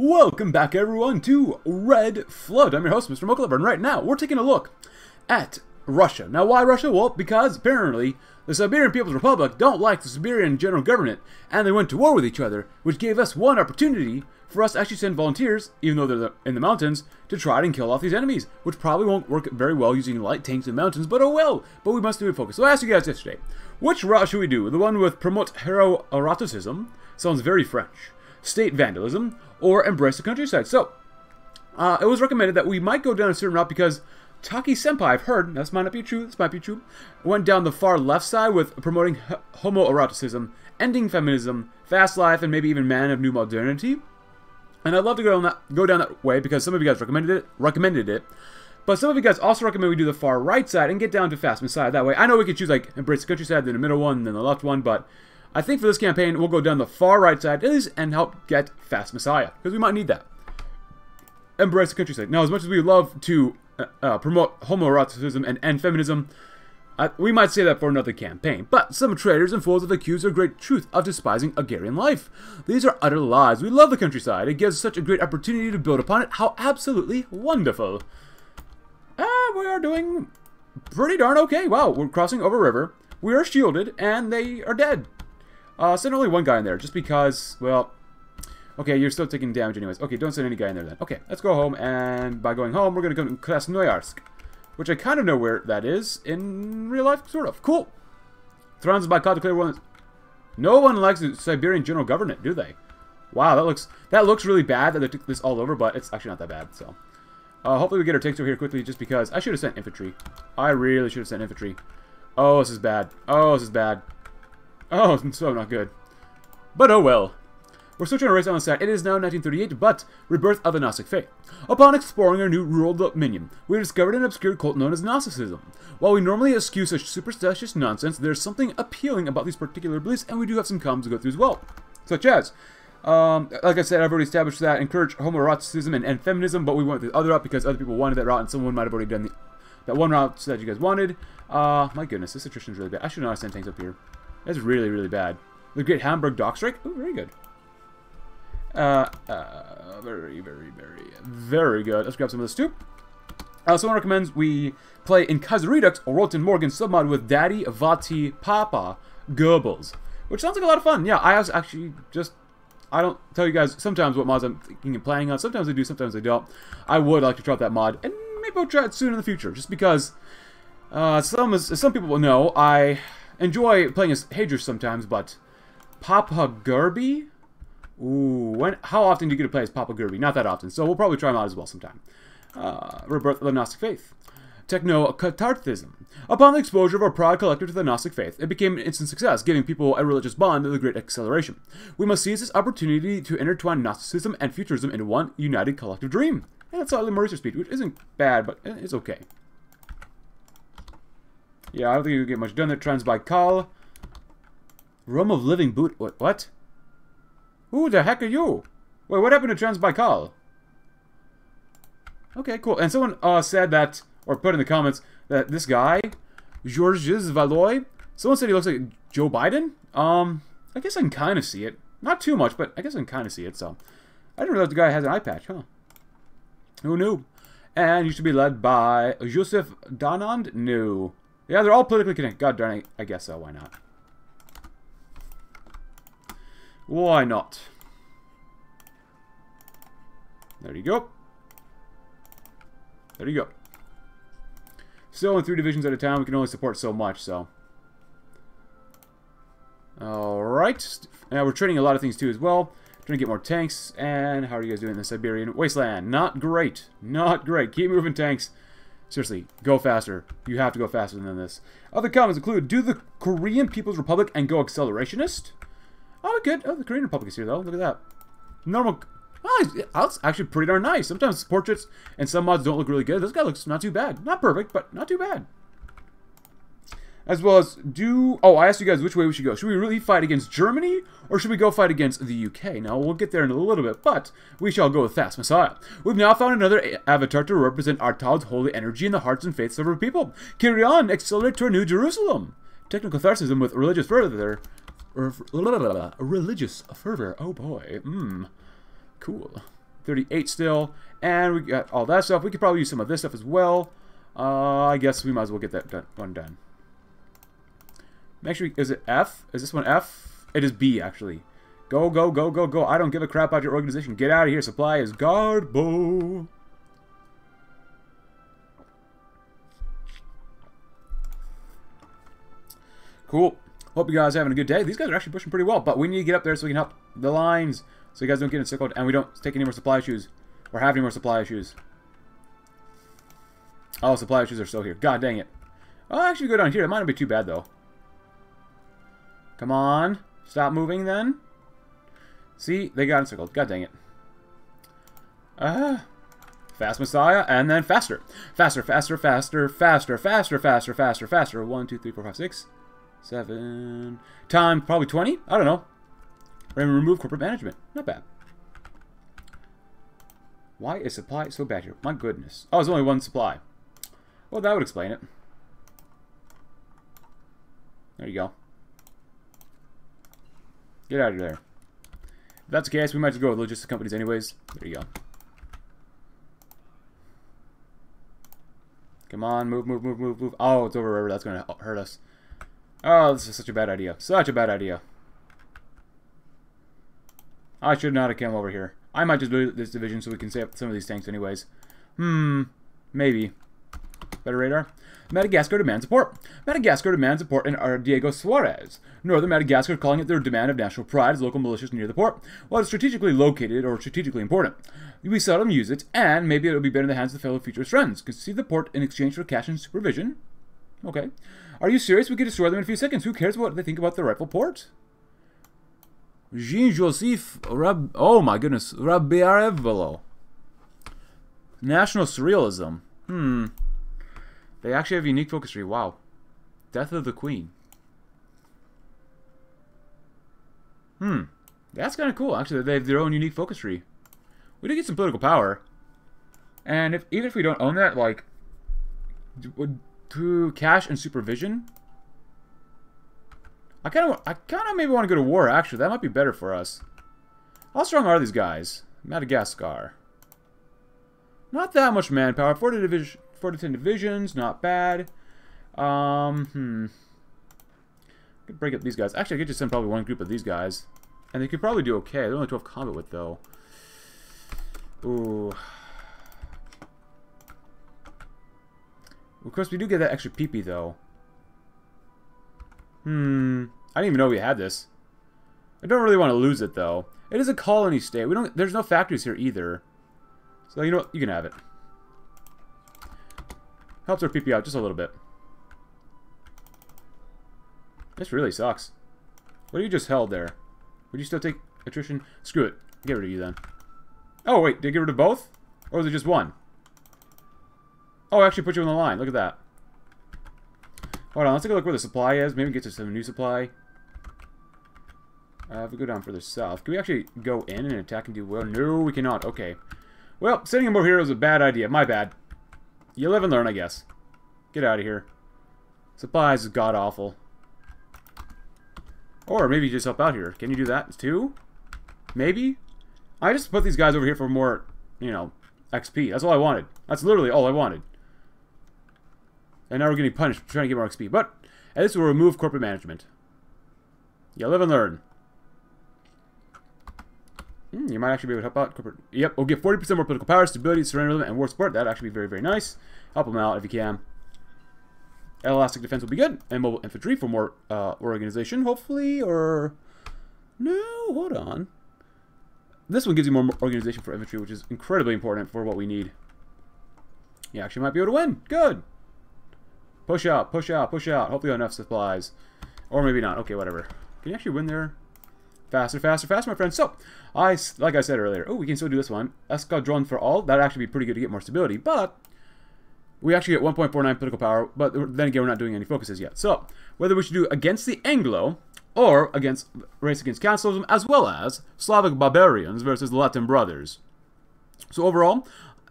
Welcome back, everyone, to Red Flood. I'm your host, Mr. McCullough, and right now we're taking a look at Russia. Now, why Russia? Well, because apparently the Siberian People's Republic don't like the Siberian general government, and they went to war with each other, which gave us one opportunity for us to actually send volunteers, even though they're in the mountains, to try and kill off these enemies, which probably won't work very well using light tanks in the mountains, but oh well. But we must do it focus. So I asked you guys yesterday, which route should we do? The one with promote eroticism, sounds very French, state vandalism, or embrace the countryside. So, it was recommended that we might go down a certain route because Taki Senpai, I've heard, this might not be true, went down the far left side with promoting homoeroticism, ending feminism, fast life, and maybe even man of new modernity. And I'd love to go down that way because some of you guys recommended it. But some of you guys also recommend we do the far right side and get down to fast Messiah that way. I know we could choose like embrace the countryside, then the middle one, then the left one, but I think for this campaign, we'll go down the far right side at least and help get Fast Messiah, because we might need that. Embrace the countryside. Now, as much as we love to promote homoeroticism and end feminism, we might say that for another campaign. But some traitors and fools have accused our great truth of despising agrarian life. These are utter lies. We love the countryside. It gives such a great opportunity to build upon it. How absolutely wonderful. We are doing pretty darn okay. Wow, we're crossing over a river. We are shielded, and they are dead. Send only one guy in there, just because, well, okay, you're still taking damage anyways. Okay, don't send any guy in there then. Okay, let's go home, and by going home, we're going to go to Krasnoyarsk, which I kind of know where that is in real life, sort of. Cool. Transbaikal declared one. No one likes the Siberian general government, do they? Wow, that looks really bad that they took this all over, but it's actually not that bad, so. Hopefully we get our tanks over here quickly, just because I should have sent infantry. I really should have sent infantry. Oh, this is bad. Oh, this is bad. Oh, so not good. But oh well. We're still trying to race on the side. It is now 1938, but rebirth of the Gnostic faith. Upon exploring our new rural dominion, we discovered an obscure cult known as Gnosticism. While we normally eschew such superstitious nonsense, there's something appealing about these particular beliefs, and we do have some comms to go through as well. Such as, like I said, I've already established that, encourage homoeroticism and feminism, but we went the other route because other people wanted that route, and someone might have already done that one route that you guys wanted. My goodness, this attrition is really bad. I should not have sent tanks up here. That's really, really bad. The great Hamburg Dockstrike. Oh, very good. Very, very, very, very good. Let's grab some of this too. Someone recommends we play in Kaiser Redux or Rotten Morgan submod with Daddy Vati Papa Goebbels, which sounds like a lot of fun. Yeah, I was actually just... I don't tell you guys sometimes what mods I'm thinking and planning on. Sometimes I do, sometimes I don't. I would like to drop that mod, and maybe I'll try it soon in the future, just because some people will know I... enjoy playing as Hedris sometimes, but Papa Gerby? Ooh, how often do you get to play as Papa Gerby? Not that often, so we'll probably try him out as well sometime. Rebirth of the Gnostic faith. Techno Catharsis. Upon the exposure of our proud collector to the Gnostic faith, it became an instant success, giving people a religious bond with a great acceleration. We must seize this opportunity to intertwine Gnosticism and futurism into one united collective dream. And that's slightly more research speed, which isn't bad, but it's okay. Yeah, I don't think you get much done there. Transbaikal. Realm of Living Boot. What? Who the heck are you? Wait, what happened to Transbaikal? Okay, cool. And someone said that, or put in the comments, that this guy, Georges Valois, someone said he looks like Joe Biden. I guess I can kind of see it. Not too much, but I guess I can kind of see it, so. I didn't realize the guy has an eye patch, huh? Who knew? And you should be led by Joseph Donand? No. Yeah, they're all politically connected. God darn it, I guess so. Why not? Why not? There you go. There you go. Still in 3 divisions at a time. We can only support so much, so. Alright. Now we're trading a lot of things, too, as well. Trying to get more tanks. And how are you guys doing in the Siberian wasteland? Not great. Not great. Keep moving, tanks. Seriously, go faster. You have to go faster than this. Other comments include, do the Korean People's Republic and go accelerationist? Oh, good. Oh, the Korean Republic is here, though. Look at that. Normal... Oh, that's actually pretty darn nice. Sometimes portraits and some mods don't look really good. This guy looks not too bad. Not perfect, but not too bad. As well as do... Oh, I asked you guys which way we should go. Should we really fight against Germany? Or should we go fight against the UK? Now, we'll get there in a little bit, but we shall go with Fast Messiah. We've now found another avatar to represent Artaud's holy energy in the hearts and faiths of our people. Carry on, accelerate to our new Jerusalem. Technical Tharcyism with religious fervor. Religious fervor. Oh, boy. Cool. 38 still. And we got all that stuff. We could probably use some of this stuff as well. I guess we might as well get that done. Make sure, is it F? Is this one F? It is B, actually. Go, go, go, go, go. I don't give a crap about your organization. Get out of here. Supply is garbo. Cool. Hope you guys are having a good day. These guys are actually pushing pretty well, but we need to get up there so we can help the lines so you guys don't get encircled and we don't take any more supply issues or have any more supply issues. Oh, supply issues are still here. God dang it. I'll actually go down here. It might not be too bad, though. Come on. Stop moving, then. See? They got encircled. God dang it. Fast Messiah, and then faster. Faster, faster, faster, faster, faster, faster, faster, faster. 1, 2, 3, 4, 5, 6. 7 times probably 20. I don't know. Remove corporate management. Not bad. Why is supply so bad here? My goodness. Oh, it's only one supply. Well, that would explain it. There you go. Get out of there. If that's the case, we might just go with logistics companies anyways. There you go. Come on, move, move, move, move, move. Oh, it's over, river. That's going to hurt us. Oh, this is such a bad idea. Such a bad idea. I should not have come over here. I might just do this division so we can save up some of these tanks anyways. Maybe. Better radar. Madagascar demands support. Madagascar demands support in Diego Suarez. Northern Madagascar calling it their demand of national pride as local militias near the port. Well, it's strategically located or strategically important. We seldom use it, and maybe it'll be better in the hands of fellow futurist friends. Concede the port in exchange for cash and supervision. Okay. Are you serious? We could destroy them in a few seconds. Who cares what they think about the rightful port? Jean Joseph Rabiarevelo. National Surrealism. They actually have a unique folk history. Wow. Death of the Queen. That's kind of cool, actually. They have their own unique folk history. We do get some political power. And if, even if we don't own that, like... To cash and supervision. I kind of maybe want to go to war. Actually, that might be better for us. How strong are these guys? Madagascar. Not that much manpower. 4 to 10 divisions. Not bad. Could break up these guys. Actually, I could just send probably one group of these guys, and they could probably do okay. They're only 12 combat with though. Ooh. Of course, we do get that extra PP, though. I didn't even know we had this. I don't really want to lose it, though. It is a colony state. We don't. There's no factories here either. So you know what? You can have it. Helps our PP out just a little bit. This really sucks. What do you just held there? Would you still take attrition? Screw it. Get rid of you then. Oh wait, did I get rid of both, or was it just one? Oh, I actually put you on the line. Look at that. Hold on, let's take a look where the supply is. Maybe get to some new supply. If we go down further south. Can we actually go in and attack and do well? No, we cannot. Okay. Well, sending him over here was a bad idea. My bad. You live and learn, I guess. Get out of here. Supplies is god-awful. Or maybe you just help out here. Can you do that too? Maybe? I just put these guys over here for more, you know, XP. That's all I wanted. That's literally all I wanted. And now we're getting punished for trying to get more XP. But at least we'll remove corporate management. Yeah, live and learn. You might actually be able to help out corporate. Yep, we'll get 40% more political power, stability, surrender limit, and war support. That'd actually be very, very nice. Help them out if you can. Elastic defense will be good. And mobile infantry for more organization, hopefully. Or... No, hold on. This one gives you more organization for infantry, which is incredibly important for what we need. You actually might be able to win. Good. Push out, push out, push out. Hopefully enough supplies. Or maybe not. Okay, whatever. Can you actually win there? Faster, faster, faster, my friend. So, like I said earlier, oh, we can still do this one. Escadron for all. That'd actually be pretty good to get more stability, but we actually get 1.49 political power, but then again, we're not doing any focuses yet. So, whether we should do against the Anglo, or against Race Against Councilism, as well as Slavic Barbarians versus Latin Brothers. So overall,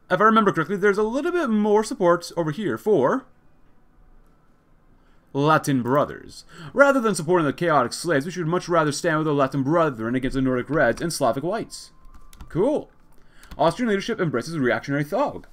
if I remember correctly, there's a little bit more support over here for Latin Brothers. Rather than supporting the chaotic slaves, we should much rather stand with the Latin Brethren against the Nordic Reds and Slavic Whites. Cool. Austrian leadership embraces reactionary thought.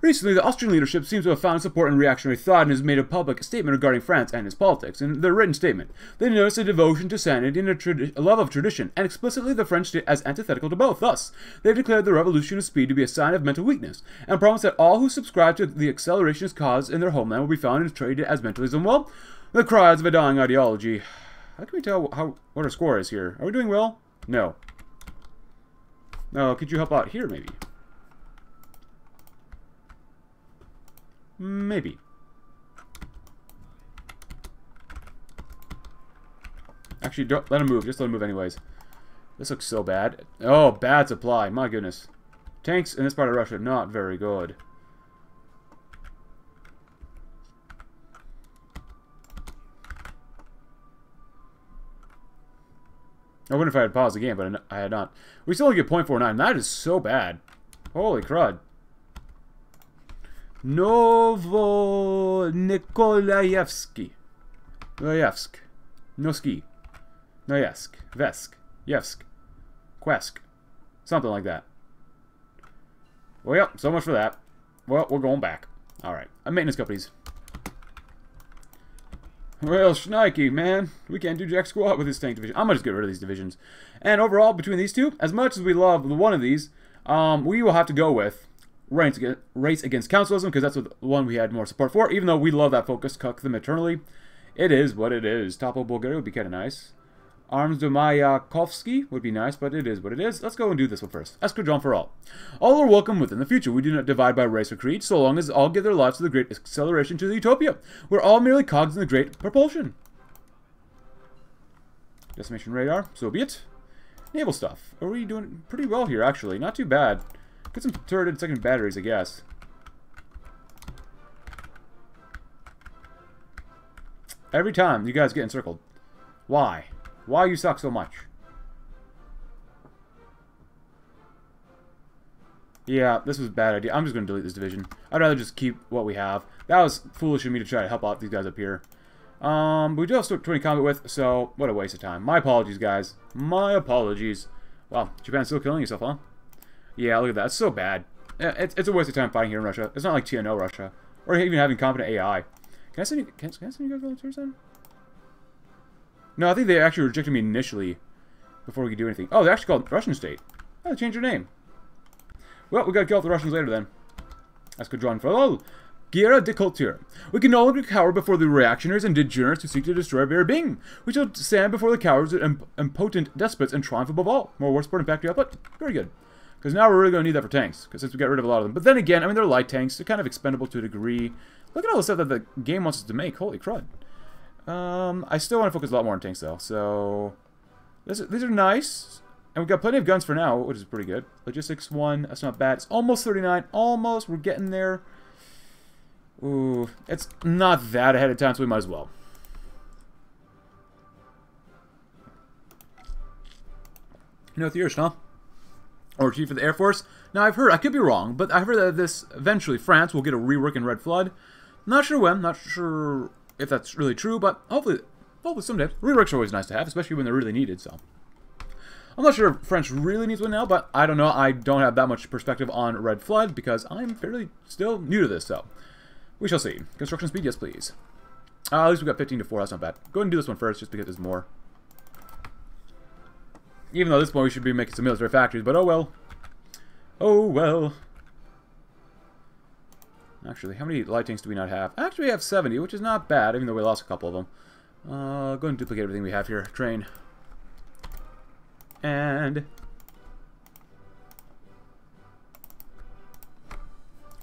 Recently, the Austrian leadership seems to have found support in reactionary thought and has made a public statement regarding France and its politics. In their written statement, they notice a devotion to sanity and a love of tradition, and explicitly the French state as antithetical to both. Thus, they declared the revolution of speed to be a sign of mental weakness, and promised that all who subscribe to the accelerationist cause in their homeland will be found and treated as mentalism. Well, the cries of a dying ideology. How can we tell what our score is here? Are we doing well? No. No, could you help out here, maybe? Maybe. Actually, don't let him move. Just let him move anyways. This looks so bad. Oh, bad supply. My goodness. Tanks in this part of Russia are not very good. I wonder if I had paused the game, but I had not. We still only get 0.49. That is so bad. Holy crud. Novo Nikolayevsky. Noyevsk. Noski. Noyesk. Vesk. Yevsk. Kwesk. Something like that. Well, yep, so much for that. Well, we're going back. Alright. Maintenance companies. Well, shnikey, man. We can't do jack squat with this tank division. I'm gonna just get rid of these divisions. And overall, between these two, as much as we love one of these, we will have to go with Race Against Councilism, because that's the one we had more support for, even though we love that focus, cuck them eternally. It is what it is. Topo Bulgaria would be kind of nice. Arms de Mayakovsky would be nice, but it is what it is. Let's go and do this one first. Escadron for all. All are welcome within the future. We do not divide by race or creed, so long as all give their lives to the great acceleration to the utopia. We're all merely cogs in the great propulsion. Decimation radar. So be it. Naval stuff. Are we doing pretty well here, actually? Not too bad. Get some turret and second batteries, I guess. Every time you guys get encircled. Why? Why you suck so much? Yeah, this was a bad idea. I'm just going to delete this division. I'd rather just keep what we have. That was foolish of me to try to help out these guys up here. We do have stuff to combat with, so what a waste of time. My apologies, guys. My apologies. Wow, Japan's still killing yourself, huh? Yeah, look at that. It's so bad. It's a waste of time fighting here in Russia. It's not like TNO Russia. Or even having competent AI. Can I send you guys volunteers then? No, I think they actually rejected me initially before we could do anything. Oh, they're actually called Russian State. Oh, they changed their name. Well, we gotta kill off the Russians later then. Escadron for all. Guerra de Culture. We can no longer cower before the reactionaries and degenerates who seek to destroy our very being. We shall stand before the cowards and impotent despots and triumph above all. More war support and factory output. Very good. Because now we're really gonna need that for tanks. Because since we got rid of a lot of them. But then again, I mean, they're light tanks. They're kind of expendable to a degree. Look at all the stuff that the game wants us to make. Holy crud. I still want to focus a lot more on tanks, though, so... These are nice, and we've got plenty of guns for now, which is pretty good. Logistics 1, that's not bad. It's almost 39, almost, we're getting there. Ooh, it's not that ahead of time, so we might as well. You know what the years, huh? Or Chief of the Air Force? Now, I've heard, I could be wrong, but I've heard that this, eventually, France will get a rework in Red Flood. Not sure when, not sure... if that's really true, but hopefully someday. Reworks are always nice to have, especially when they're really needed, so. I'm not sure if French really needs one now, but I don't know. I don't have that much perspective on Red Flood because I'm fairly still new to this, so. We shall see. Construction speed, yes please. At least we got 15 to 4, that's not bad. Go ahead and do this one first, just because there's more. Even though at this point we should be making some military factories, but oh well. Oh well. Actually, how many light tanks do we not have? Actually, we have 70, which is not bad, even though we lost a couple of them. Go ahead and duplicate everything we have here. Train. And...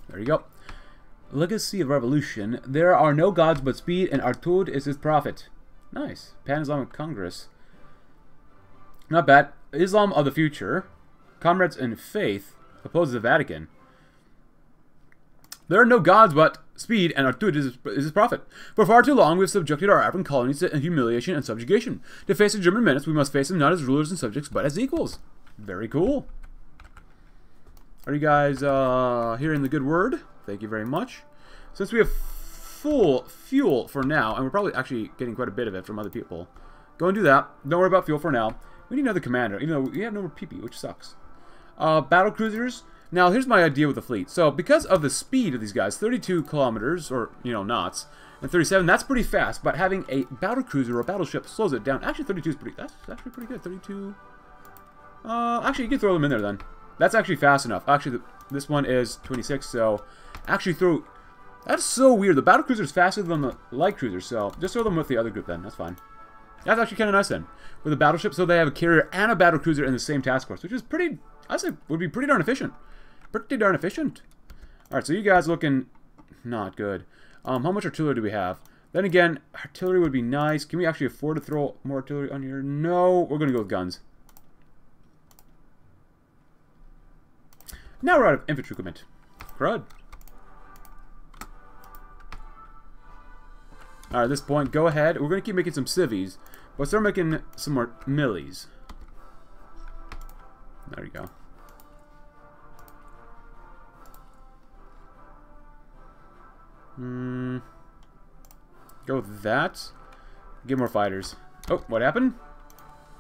there you go. Legacy of Revolution. There are no gods but speed, and Artaud is his prophet. Nice. Pan-Islamic Congress. Not bad. Islam of the future. Comrades in faith. Opposes the Vatican. There are no gods but speed, and Artaud is his prophet. For far too long, we have subjected our African colonies to humiliation and subjugation. To face the German menace, we must face them not as rulers and subjects, but as equals. Very cool. Are you guys hearing the good word? Thank you very much. Since we have full fuel for now, and we're probably actually getting quite a bit of it from other people, go and do that. Don't worry about fuel for now. We need another commander, even though we have no more PP, which sucks. Battle cruisers. Now, here's my idea with the fleet. So, because of the speed of these guys, 32 kilometers, or, you know, knots, and 37, that's pretty fast, but having a battle cruiser or a battleship slows it down. Actually, 32 is pretty, that's actually pretty good. 32, actually, you can throw them in there then. That's actually fast enough. Actually, this one is 26, so actually throw, that's so weird. The battle cruiser is faster than the light cruiser, so just throw them with the other group then. That's fine. That's actually kind of nice then. With a battleship, so they have a carrier and a battle cruiser in the same task force, which is pretty, I'd say, would be pretty darn efficient. Pretty darn efficient. Alright, so you guys looking not good. How much artillery do we have? Then again, artillery would be nice. Can we actually afford to throw more artillery on here? No, we're going to go with guns. Now we're out of infantry equipment. Crud. Alright, at this point, go ahead. We're going to keep making some civvies, but start making some more millies. There you go. Go with that. Get more fighters. Oh, what happened?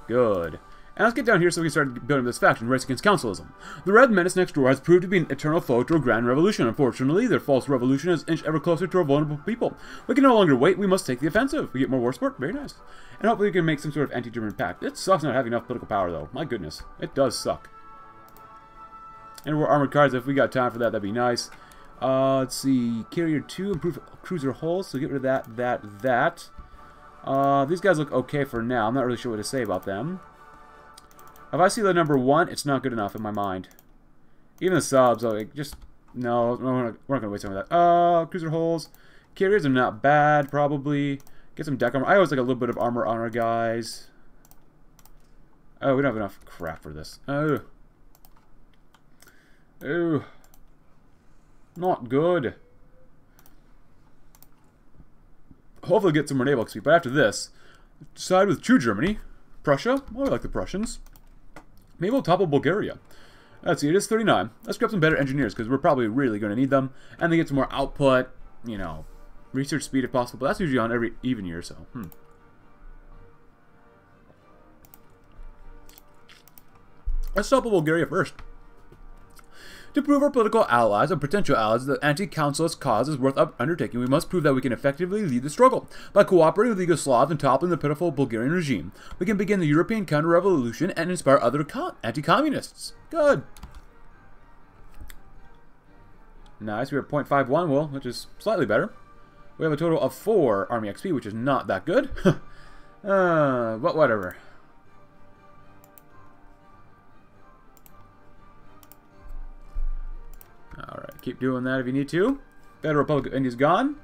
Good. And let's get down here so we can start building this faction, Race Against Councilism. The Red Menace next door has proved to be an eternal foe to a grand revolution. Unfortunately, their false revolution has inched ever closer to our vulnerable people. We can no longer wait. We must take the offensive. We get more war support. Very nice. And hopefully we can make some sort of anti-German pact. It sucks not having enough political power, though. My goodness. It does suck. And we're armored cars. If we got time for that, that'd be nice. Let's see. Carrier 2, improve cruiser hulls. So get rid of that, that. These guys look okay for now. I'm not really sure what to say about them. If I see the number 1, it's not good enough in my mind. Even the subs, like, just, no, we're not going to waste time with that. Cruiser holes. Carriers are not bad, probably. Get some deck armor. I always like a little bit of armor on our guys. Oh, we don't have enough crap for this. Oh. Oh. Not good. Hopefully get some more naval XP, but after this, side with true Germany. Prussia. Well, I like the Prussians. Maybe we'll topple Bulgaria. Let's see, it is 39. Let's grab some better engineers, because we're probably really going to need them. And they get some more output, you know, research speed if possible. But that's usually on every even year, so. Let's topple Bulgaria first. To prove our political allies and potential allies that the anti-councilist cause is worth undertaking, we must prove that we can effectively lead the struggle. By cooperating with the Yugoslavs and toppling the pitiful Bulgarian regime, we can begin the European counter-revolution and inspire other anti-communists. Good. Nice, we are at 0.51, well, which is slightly better. We have a total of 4 army XP, which is not that good. But whatever. Alright, keep doing that if you need to. Federal Republic of India's gone.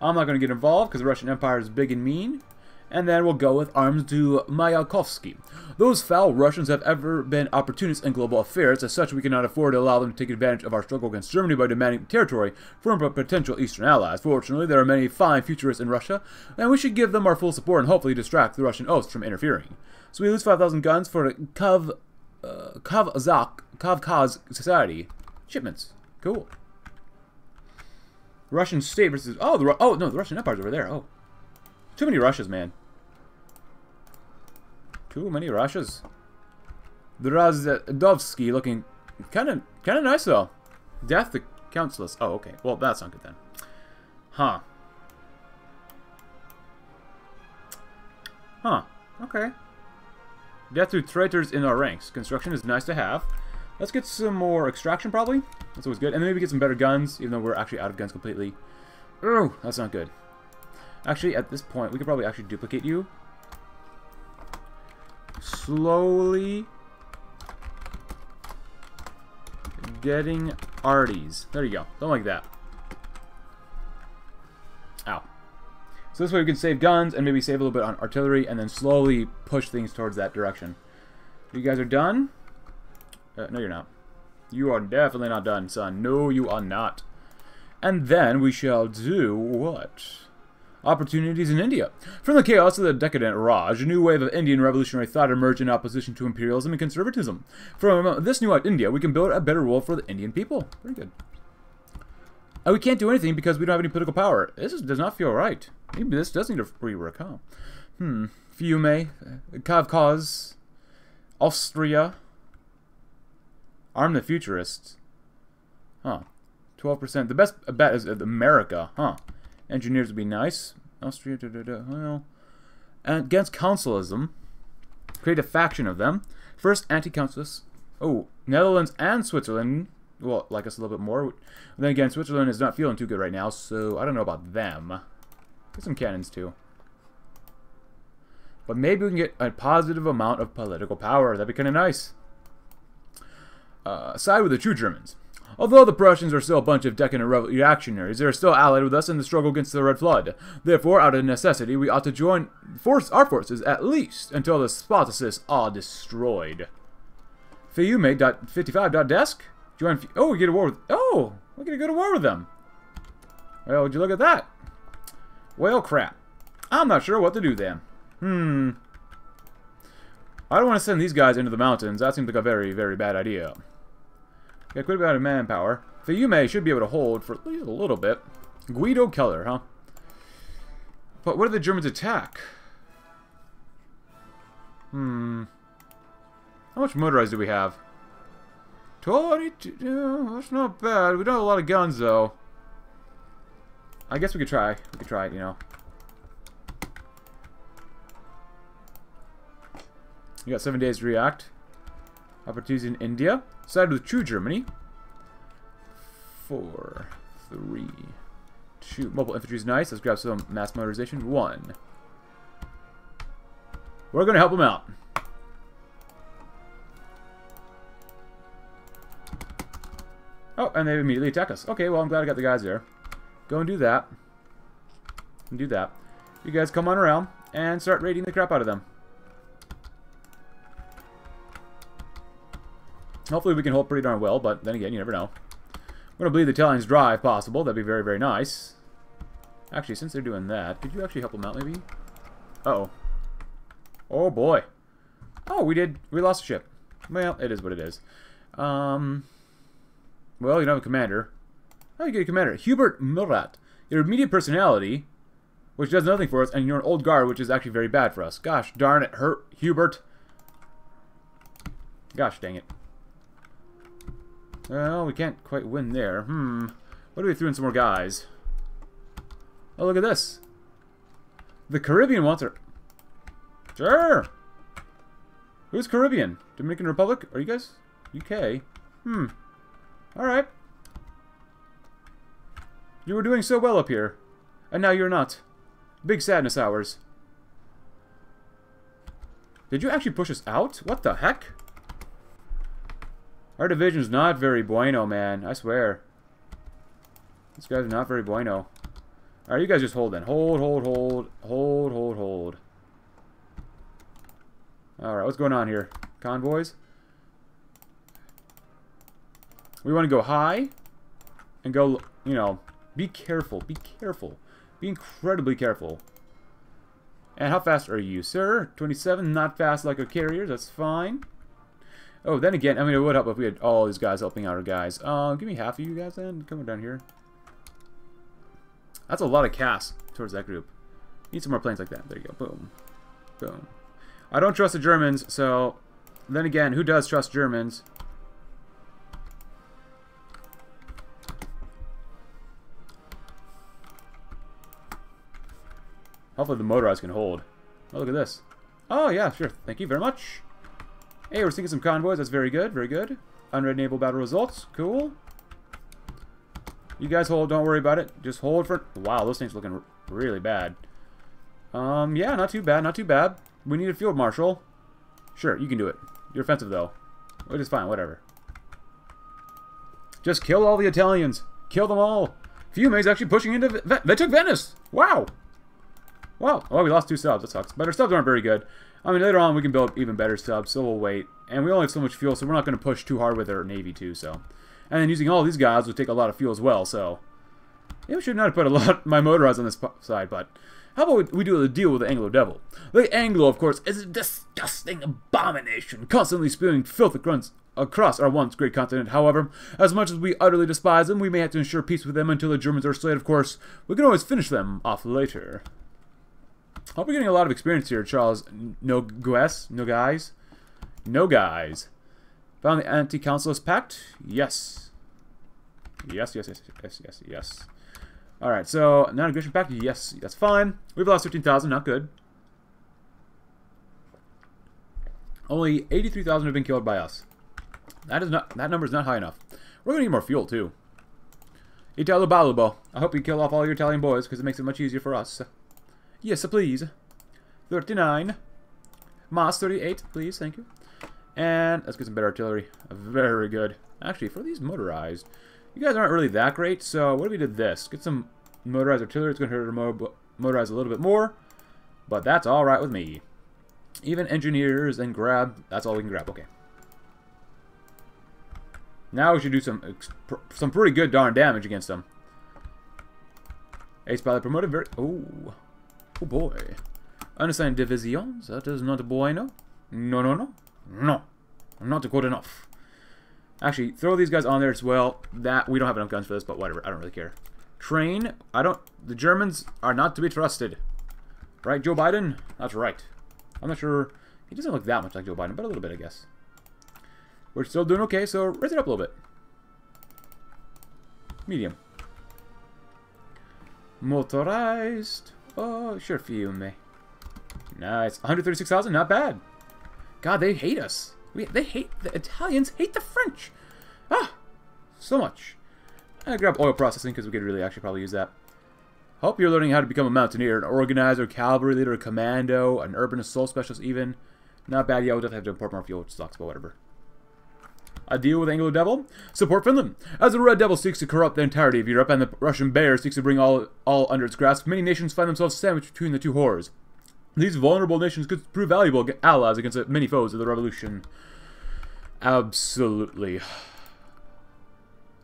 I'm not going to get involved because the Russian Empire is big and mean. And then we'll go with arms to Mayakovsky. Those foul Russians have ever been opportunists in global affairs. As such, we cannot afford to allow them to take advantage of our struggle against Germany by demanding territory from potential Eastern allies. Fortunately, there are many fine futurists in Russia, and we should give them our full support and hopefully distract the Russian hosts from interfering. So we lose 5,000 guns for Kavkaz Society shipments. Cool. Russian state versus... Oh, the Russian Empire's over there. Oh. Too many Russias, man. Too many Russias. Drazdovsky looking kind of nice, though. Death the Councilist. Oh, okay. Well, that's not good, then. Huh. Huh. Okay. Death to traitors in our ranks. Construction is nice to have. Let's get some more extraction, probably. That's always good. And maybe get some better guns, even though we're actually out of guns completely. Oh, that's not good. Actually, at this point, we could probably actually duplicate you. Slowly getting arties. There you go. Don't like that. Ow. So this way we can save guns and maybe save a little bit on artillery and then slowly push things towards that direction. You guys are done? No, you're not. You are definitely not done, son. No, you are not. And then we shall do what? Opportunities in India. From the chaos of the decadent Raj, a new wave of Indian revolutionary thought emerged in opposition to imperialism and conservatism. From this new India, we can build a better world for the Indian people. Pretty good. And we can't do anything because we don't have any political power. This does not feel right. Maybe this does need a rework, huh? Fiume, Kavkaz, Austria... Arm the Futurists. Huh. 12%. The best bet is America. Huh. Engineers would be nice. Austria. Da, da, da, well. And against councilism. Create a faction of them. First, anti-councilist. Oh, Netherlands and Switzerland. Well, like us a little bit more. Then again, Switzerland is not feeling too good right now, so I don't know about them. Get some cannons, too. But maybe we can get a positive amount of political power. That'd be kind of nice. Side with the true Germans. Although the Prussians are still a bunch of decadent reactionaries, they are still allied with us in the struggle against the Red Flood. Therefore, out of necessity, we ought to join our forces, at least, until the Spartacists are destroyed. Fiume.55.desk? Join... Oh, we get a war with... Oh! We're gonna go to war with them! Well, would you look at that? Well, crap. I'm not sure what to do then. I don't want to send these guys into the mountains. That seems like a very, very bad idea. Yeah, quite a bit of manpower. Fiume should be able to hold for at least a little bit. Guido Keller, huh? But what did the Germans attack? How much motorized do we have? 22. That's not bad. We don't have a lot of guns, though. I guess we could try. We could try it, you know. You got 7 days to react. Opportunities in India. Side with true Germany. 4, 3, 2. Mobile infantry is nice. Let's grab some mass motorization. 1. We're going to help them out. Oh, and they immediately attack us. Okay, well, I'm glad I got the guys there. Go and do that. And do that. You guys come on around and start raiding the crap out of them. Hopefully we can hold pretty darn well, but then again, you never know. I'm going to bleed the Italians dry if possible. That'd be very, very nice. Actually, since they're doing that, could you actually help them out, maybe? Uh-oh. Oh, boy. Oh, we did. We lost a ship. Well, it is what it is. Well, you don't have a commander. Oh, you get a commander. Hubert Murat. Your immediate personality, which does nothing for us, and you're an old guard, which is actually very bad for us. Gosh darn it, Hubert. Gosh dang it. Well, we can't quite win there. What do we throw in some more guys? Oh, look at this. The Caribbean wants her. Sure. Who's Caribbean? Dominican Republic? Are you guys? UK. Alright. You were doing so well up here. And now you're not. Big sadness hours. Did you actually push us out? What the heck? Our division's not very bueno, man. I swear. These guys are not very bueno. Alright, you guys just hold then. Hold, hold, hold. Hold, hold, hold. Alright, what's going on here? Convoys? We want to go high and go, you know, be careful. Be careful. Be incredibly careful. And how fast are you, sir? 27, not fast like a carrier. That's fine. Oh, then again, I mean, it would help if we had all these guys helping out our guys. Give me half of you guys then. Come on down here. That's a lot of cast towards that group. Need some more planes like that. There you go. Boom. Boom. I don't trust the Germans, so... Then again, who does trust Germans? Hopefully the motorized can hold. Oh, look at this. Oh, yeah, sure. Thank you very much. Hey, we're sinking some convoys. That's very good. Very good. Unread naval battle results. Cool. You guys hold. Don't worry about it. Just hold for... Wow, those things looking really bad. Yeah, not too bad. Not too bad. We need a field marshal. Sure, you can do it. You're offensive, though. It is fine. Whatever. Just kill all the Italians. Kill them all. Fiume's actually pushing into... They took Venice! Wow! Wow. Oh, we lost 2 subs. That sucks. But our subs aren't very good. I mean, later on we can build up even better subs, so we'll wait. And we only have so much fuel, so we're not going to push too hard with our navy, too, so. And then using all these guys would take a lot of fuel as well, so. Yeah, we should not have put a lot of my motorized on this side, but. How about we do a deal with the Anglo Devil? The Anglo, of course, is a disgusting abomination, constantly spewing filth across our once great continent. However, as much as we utterly despise them, we may have to ensure peace with them until the Germans are slayed, of course. We can always finish them off later. I hope we're getting a lot of experience here, Charles. No guys. Found the anti-councilist pact? Yes. Yes. All right, so non-aggression pact. Yes, that's fine. We've lost 15,000. Not good. Only 83,000 have been killed by us. That number is not high enough. We're gonna need more fuel too. Italo Balubo. I hope you kill off all your Italian boys because it makes it much easier for us. Yes, please. 39. Mas 38, please. Thank you. And let's get some better artillery. Very good. Actually, for these motorized, you guys aren't really that great. So what if we did this? Get some motorized artillery. It's gonna hurt motorized a little bit more, but that's all right with me. Even engineers and grab. That's all we can grab. Okay. Now we should do some pretty good darn damage against them. Ace pilot promoted. Very, oh boy. Unassigned divisions. That is not bueno. No. Not good enough. Actually, throw these guys on there as well. That we don't have enough guns for this, but whatever. I don't really care. Train. The Germans are not to be trusted. Right, Joe Biden? That's right. I'm not sure. He doesn't look that much like Joe Biden, but a little bit, I guess. We're still doing okay, so raise it up a little bit. Medium. Motorized. Oh, sure for you, mate. Nice. 136,000, not bad. God, they hate us. The Italians hate the French. Ah, so much. I grab oil processing because we could really actually probably use that. Hope you're learning how to become a mountaineer, an organizer, cavalry leader, a commando, an urban assault specialist even. Not bad. Yeah, we'll definitely have to import more fuel, which sucks, but whatever. A deal with the Anglo Devil? Support Finland. As the Red Devil seeks to corrupt the entirety of Europe and the Russian Bear seeks to bring all under its grasp, many nations find themselves sandwiched between the two horrors. These vulnerable nations could prove valuable allies against the many foes of the revolution. Absolutely.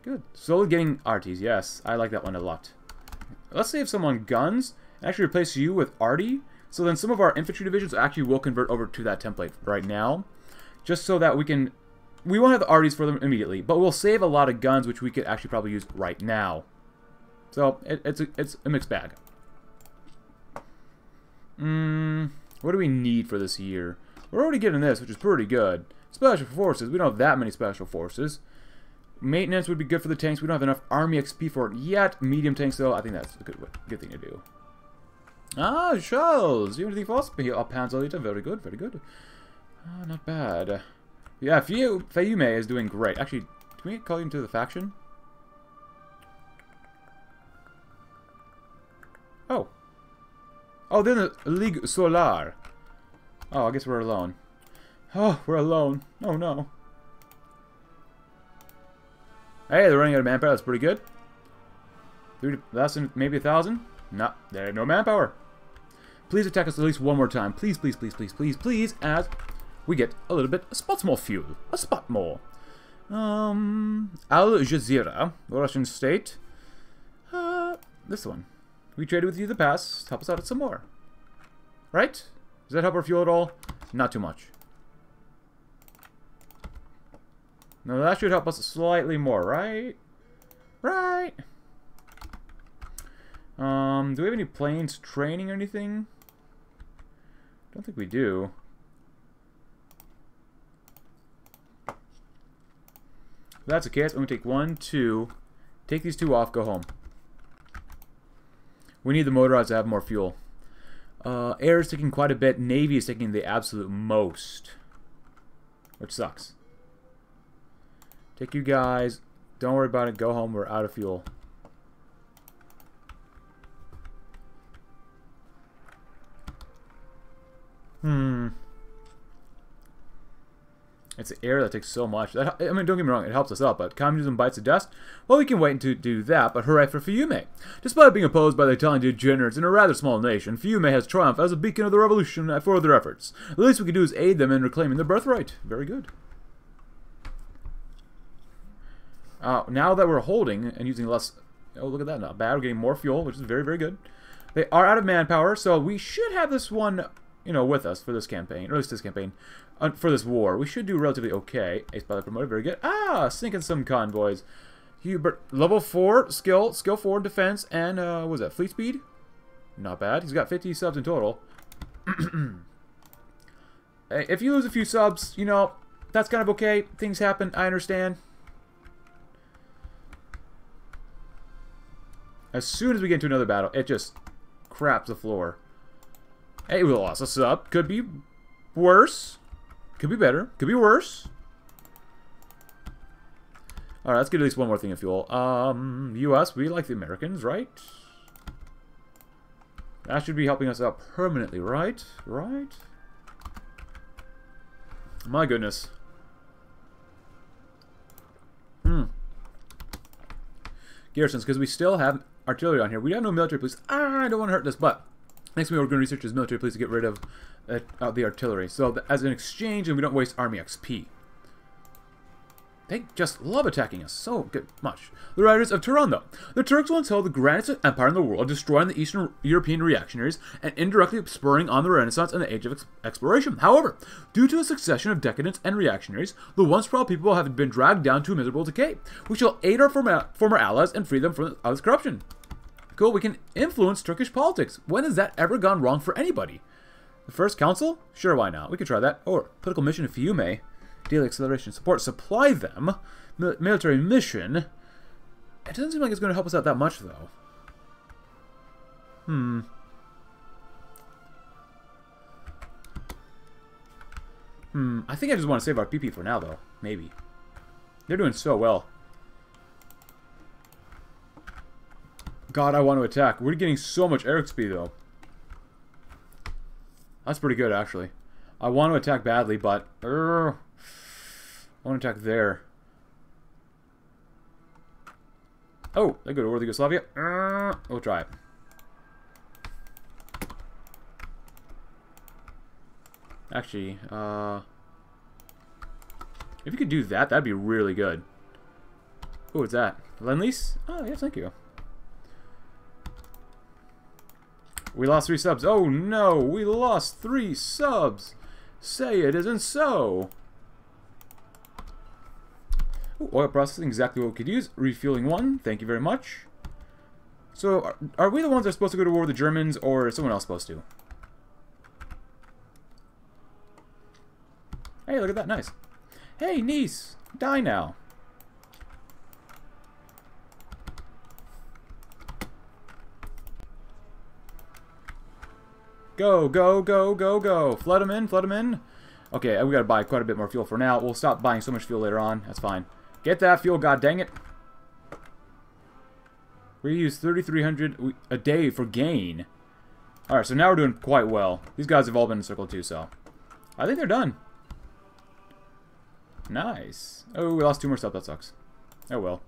Good. Slowly getting Arties, yes. I like that one a lot. Let's save someone guns and actually replace you with Artie. So then some of our infantry divisions actually will convert over to that template right now. Just so that we can... We won't have the Arties for them immediately, but we'll save a lot of guns, which we could actually probably use right now. So, it's a mixed bag. What do we need for this year? We're already getting this, which is pretty good. Special forces. We don't have that many special forces. Maintenance would be good for the tanks. We don't have enough army XP for it yet. Medium tanks, though, I think that's a good thing to do. Ah, Charles! You have anything for us? Oh, Panzerleiter. Very good, very good. Oh, not bad. Yeah, Fayume is doing great. Actually, can we call him to the faction? Oh. Oh, they're in the Ligue Solar. Oh, I guess we're alone. Oh, we're alone. Oh, no. Hey, they're running out of manpower. That's pretty good. Less than maybe 1,000? No, there ain't no manpower. Please attack us at least one more time. Please, please, please, please, please, please, as... We get a little bit, a spot more fuel, a spot more. Al Jazeera, the Russian state. This one. We traded with you in the past, help us out some more. Right? Does that help our fuel at all? Not too much. No, that should help us slightly more, right? Right! Do we have any planes training or anything? Don't think we do. If that's the case, I'm going to take 1, 2, take these two off, go home. We need the motorized to have more fuel. Air is taking quite a bit. Navy is taking the absolute most, which sucks. Take you guys. Don't worry about it. Go home. We're out of fuel. It's the air that takes so much. I mean, don't get me wrong, it helps us out, but communism bites the dust? Well, we can wait to do that, but hooray for Fiume. Despite being opposed by the Italian degenerates in a rather small nation, Fiume has triumphed as a beacon of the revolution for their efforts. The least we can do is aid them in reclaiming their birthright. Very good. Now that we're holding and using less... Oh, look at that, not bad. We're getting more fuel, which is very, very good. They are out of manpower, so we should have this one... You know, with us for this campaign, or at least this campaign, for this war. We should do relatively okay. Ace pilot promoted, very good. Ah, sinking some convoys. Hubert, level 4, skill 4, defense, and, what was that, fleet speed? Not bad. He's got 50 subs in total. If you lose a few subs, you know, that's kind of okay. Things happen, I understand. As soon as we get into another battle, it just craps the floor. Hey, we lost. What's up? Could be worse. Could be better. Could be worse. Alright, let's get at least one more thing of fuel. U.S., we like the Americans, right? That should be helping us out permanently, right? Right? My goodness. Garrisons, because we still have artillery on here. We have no military police. I don't want to hurt this, but next thing we're going to research is military police to get rid of the artillery. So as an exchange, and we don't waste army XP. They just love attacking us so good much. The Riders of Tehran, though. The Turks once held the grandest empire in the world, destroying the Eastern European reactionaries and indirectly spurring on the Renaissance and the Age of Exploration. However, due to a succession of decadents and reactionaries, the once proud people have been dragged down to miserable decay. We shall aid our former allies and free them from this corruption. Cool, we can influence Turkish politics. When has that ever gone wrong for anybody? The First Council? Sure, why not? We could try that. Or political mission if you may. Daily acceleration support. Supply them. Military mission. It doesn't seem like it's going to help us out that much, though. I think I just want to save our PP for now, though. Maybe. They're doing so well. God, I want to attack. We're getting so much air XP, though. That's pretty good, actually. I want to attack badly, but... I want to attack there. Oh, they go to World Yugoslavia. We'll try it. Actually, if you could do that, that'd be really good. Ooh, what's that? Lend-lease? Oh, yes, thank you. We lost 3 subs. Oh, no. We lost 3 subs. Say it isn't so. Ooh, oil processing, exactly what we could use. Refueling 1, thank you very much. So, are we the ones that are supposed to go to war with the Germans, or is someone else supposed to? Hey, look at that, nice. Hey, niece, die now. Go, go, go, go, go. Flood them in, flood them in. Okay, we gotta buy quite a bit more fuel for now. We'll stop buying so much fuel later on, that's fine. Get that fuel, god dang it. We use 3,300 a day for gain. Alright, so now we're doing quite well. These guys have all been in circle too, so. I think they're done. Nice. Oh, we lost 2 more stuff. That sucks. Oh well.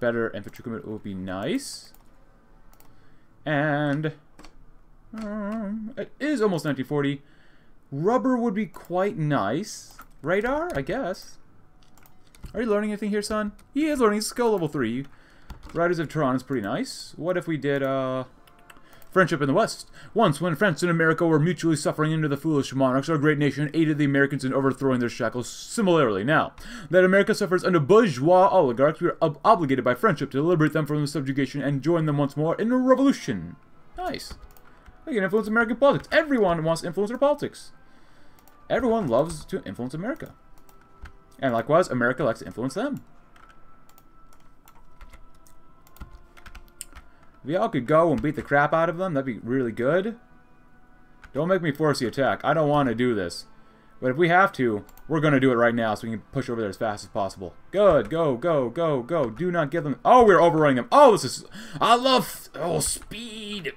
Better infantry commitment will be nice. And... it is almost 1940. Rubber would be quite nice. Radar, I guess. Are you learning anything here, son? He is learning skill level 3. Riders of Tehran is pretty nice. What if we did, Friendship in the West? Once, when France and America were mutually suffering under the foolish monarchs, our great nation aided the Americans in overthrowing their shackles. Similarly, now that America suffers under bourgeois oligarchs, we are obligated by friendship to liberate them from the subjugation and join them once more in a revolution. Nice. We can influence American politics. Everyone wants to influence their politics. Everyone loves to influence America. And likewise, America likes to influence them. If y'all could go and beat the crap out of them, that'd be really good. Don't make me force the attack. I don't want to do this. But if we have to, we're going to do it right now so we can push over there as fast as possible. Good. Go, go, go, go. Do not give them... Oh, we're overrunning them. Oh, this is... I love... Oh, speed.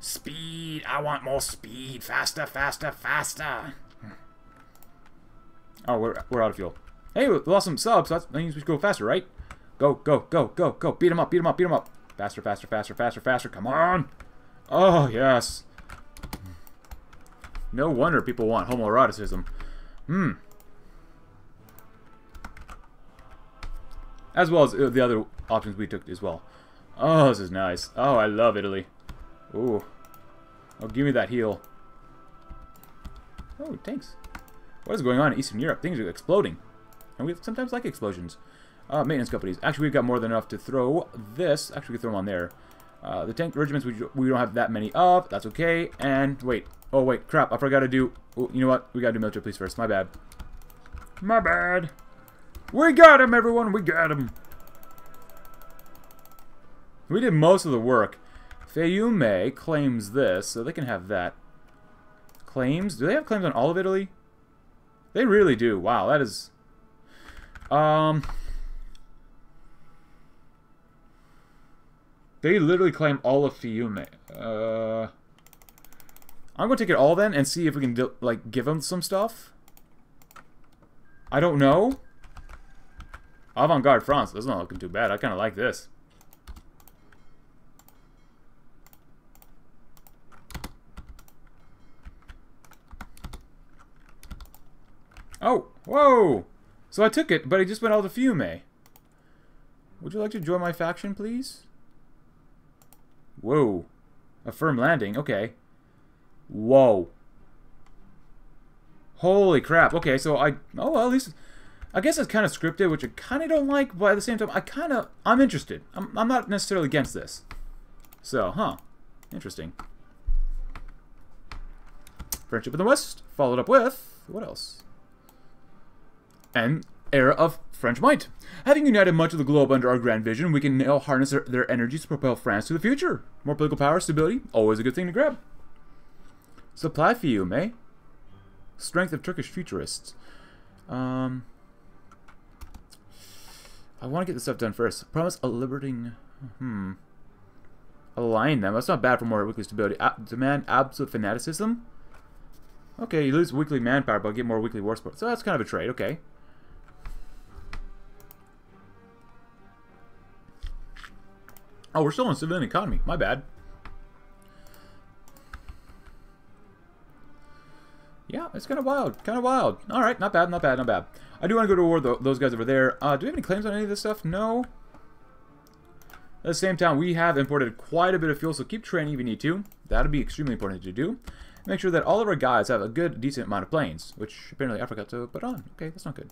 Speed. I want more speed. Faster, faster, faster. Oh, we're out of fuel. Hey, we lost some subs. So that means we should go faster, right? Go, go, go, go, go. Beat them up, beat them up, beat them up. Faster, faster, faster, faster, faster. Come on. Oh, yes. No wonder people want homoeroticism. As well as the other options we took as well. Oh, this is nice. Oh, I love Italy. Ooh. Oh, give me that heal. Oh, thanks. What is going on in Eastern Europe? Things are exploding. And we sometimes like explosions. Maintenance companies. Actually, we've got more than enough to throw this. Actually, we can throw them on there. The tank regiments, we don't have that many of. That's okay. And, wait. Oh, wait. Crap. I forgot to do... Oh, you know what? We gotta do military police first. My bad. My bad. We got him, everyone. We got him. We did most of the work. Fiume claims this, so they can have that. Claims? Do they have claims on all of Italy? They really do. Wow, that is... They literally claim all of Fiume. I'm going to take it all then and see if we can, like, give them some stuff. I don't know. Avant-garde France. That's not looking too bad. I kind of like this. Oh, whoa! So I took it, but it just went all to Fiume. Would you like to join my faction, please? Whoa. A firm landing, okay. Whoa. Holy crap, okay, so I... Oh, well, at least... I guess it's kind of scripted, which I kind of don't like, but at the same time, I kind of... I'm interested. I'm not necessarily against this. So, huh. Interesting. Friendship in the West, followed up with... What else? An era of French might. Having united much of the globe under our grand vision, we can now harness their energies to propel France to the future. More political power, stability, always a good thing to grab. Supply Fiume. Strength of Turkish futurists. I want to get this stuff done first. Promise a liberating... Align them. That's not bad for more weekly stability. Demand absolute fanaticism. Okay, you lose weekly manpower, but get more weekly war support. So that's kind of a trade, okay. Oh, we're still in civilian economy. My bad. Yeah, it's kind of wild. Kind of wild. Alright, not bad, not bad, not bad. I do want to go to war with those guys over there. Do we have any claims on any of this stuff? No. At the same time, we have imported quite a bit of fuel, so keep training if you need to. That'll be extremely important to do. Make sure that all of our guys have a good, decent amount of planes, which apparently I forgot to put on. Okay, that's not good.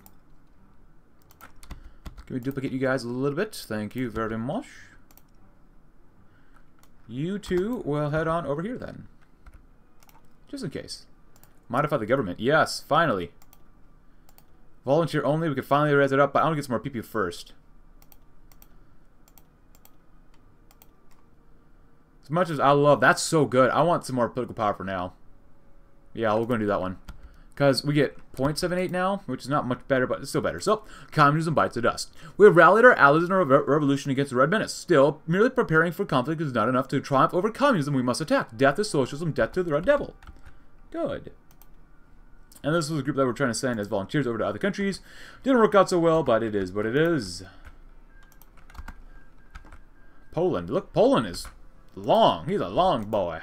Can we duplicate you guys a little bit? Thank you very much. You two will head on over here then. Just in case. Modify the government. Yes, finally. Volunteer only. We can finally raise it up, but I want to get some more PP first. As much as I love... That's so good. I want some more political power for now. Yeah, we're going to do that one. Because we get 0.78 now, which is not much better, but it's still better. So, communism bites the dust. We have rallied our allies in a revolution against the Red Menace. Still, merely preparing for conflict is not enough to triumph over communism. We must attack. Death is socialism. Death to the Red Devil. Good. And this was a group that we're trying to send as volunteers over to other countries. Didn't work out so well, but it is what it is. Poland. Look, Poland is long. He's a long boy.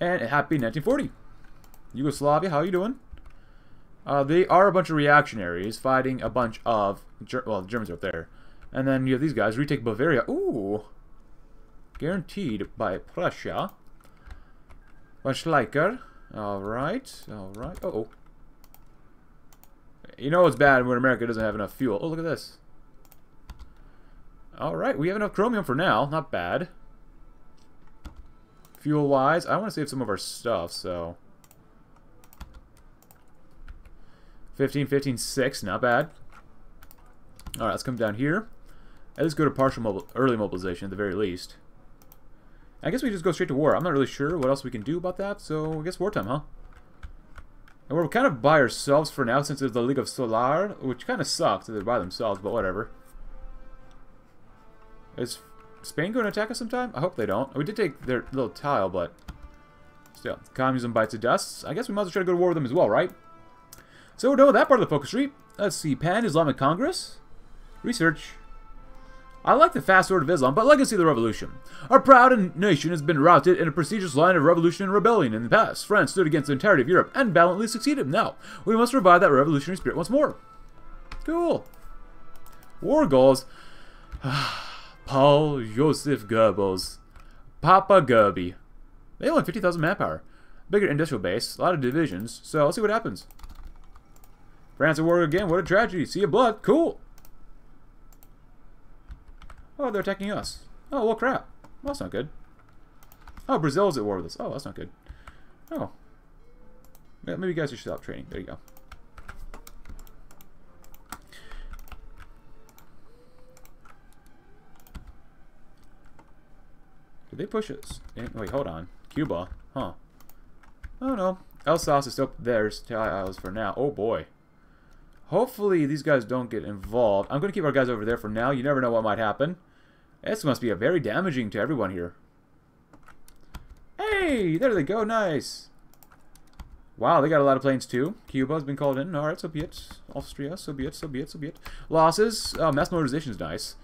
And happy 1940. Yugoslavia, how you doing? They are a bunch of reactionaries fighting a bunch of... Well, the Germans are up there. And then you have these guys. Retake Bavaria. Ooh. Guaranteed by Prussia. Waschleicher. Alright, alright. Uh-oh. You know it's bad when America doesn't have enough fuel. Oh, look at this. Alright, we have enough chromium for now. Not bad. Fuel-wise, I want to save some of our stuff, so... 15, 15, 6. Not bad. Alright, let's come down here. Let's go to partial early mobilization at the very least. I guess we just go straight to war. I'm not really sure what else we can do about that, so I guess wartime, huh? And we're kind of by ourselves for now, since there's the League of Solar, which kind of sucks that they're by themselves, but whatever. Is Spain going to attack us sometime? I hope they don't. We did take their little tile, but still. Communism bites the dust. I guess we might as well try to go to war with them as well, right? So we're done with that part of the focus tree. Let's see. Pan-Islamic Congress? Research. I like the fast sword of Islam, but legacy of the revolution. Our proud nation has been routed in a prestigious line of revolution and rebellion in the past. France stood against the entirety of Europe and valiantly succeeded. Now, we must revive that revolutionary spirit once more. Cool. War goals. Paul Joseph Goebbels. Papa Gerby. They only have 50,000 manpower. Bigger industrial base, a lot of divisions, so let's see what happens. France at war again, what a tragedy. Sea of blood, cool. Oh, they're attacking us. Oh, well, crap. Well, that's not good. Oh, Brazil's at war with us. Oh, that's not good. Oh. Yeah, maybe you guys should stop training. There you go. Did they push us? Wait, hold on. Cuba? Huh. Oh no. Alsace is still theirs for now. Oh boy. Hopefully these guys don't get involved. I'm going to keep our guys over there for now. You never know what might happen. This must be a very damaging to everyone here. Hey! There they go. Nice. Wow, they got a lot of planes too. Cuba's been called in. Alright, so be it. Austria, so be it, so be it, so be it. Losses. Mass motorization is nice.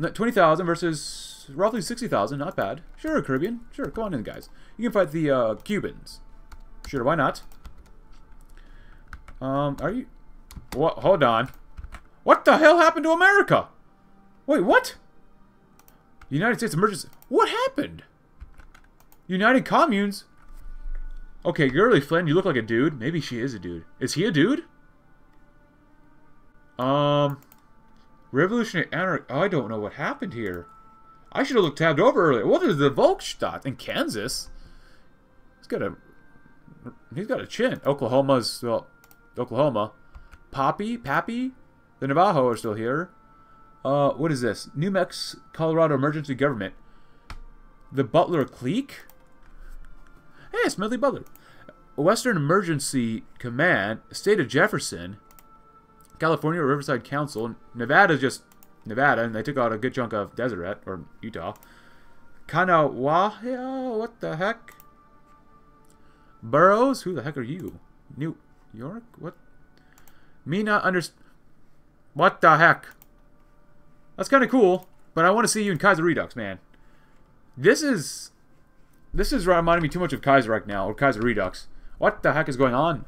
20,000 versus roughly 60,000. Not bad. Sure, Caribbean. Sure, come on in, guys. You can fight the Cubans. Sure, why not? Are you... What? Hold on. What the hell happened to America? Wait, what? United States emergency... What happened? United communes? Okay, Girly Flynn, you look like a dude. Maybe she is a dude. Is he a dude? Revolutionary anarchy. Oh, I don't know what happened here. I should have looked tabbed over earlier. What is the Volksstadt in Kansas? He's got a chin. Oklahoma's, well, Oklahoma. Pappy? The Navajo are still here. What is this? New Mex, Colorado Emergency Government. The Butler clique? Hey, Smedley Butler. Western Emergency Command, State of Jefferson, California Riverside Council, Nevada's just Nevada, and they took out a good chunk of Deseret, or Utah. Kanawha, what the heck? Burroughs, who the heck are you? New York? What? Me not understand. What the heck? That's kind of cool, but I want to see you in Kaiser Redux, man. This is reminding me too much of Kaiser right now, or Kaiser Redux. What the heck is going on?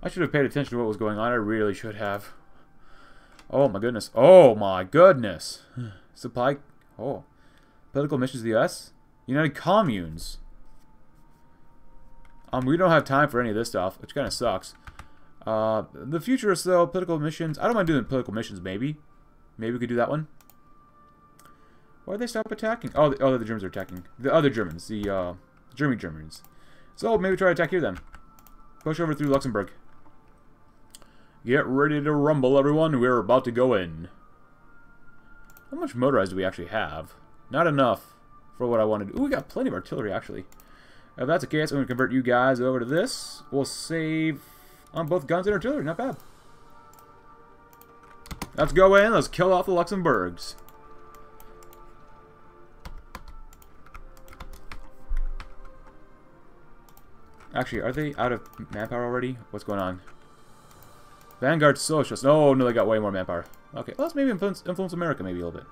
I should have paid attention to what was going on. I really should have. Oh my goodness. Oh my goodness. Supply. Oh. Political missions of the U.S. United communes. We don't have time for any of this stuff, which kind of sucks. The futurists, though, political missions. I don't mind doing political missions, maybe. Maybe we could do that one. Why did they stop attacking? Oh, the Germans are attacking. The other Germans. The Germans. So maybe try to attack here then. Push over through Luxembourg. Get ready to rumble, everyone. We're about to go in. How much motorized do we actually have? Not enough for what I wanted. Ooh, we got plenty of artillery, actually. If that's the case, I'm going to convert you guys over to this. We'll save on both guns and artillery. Not bad. Let's go in. Let's kill off the Luxembourgs. Actually, are they out of manpower already? What's going on? Vanguard Socialists. Oh, no, they got way more manpower. Okay, well, let's maybe influence America maybe a little bit.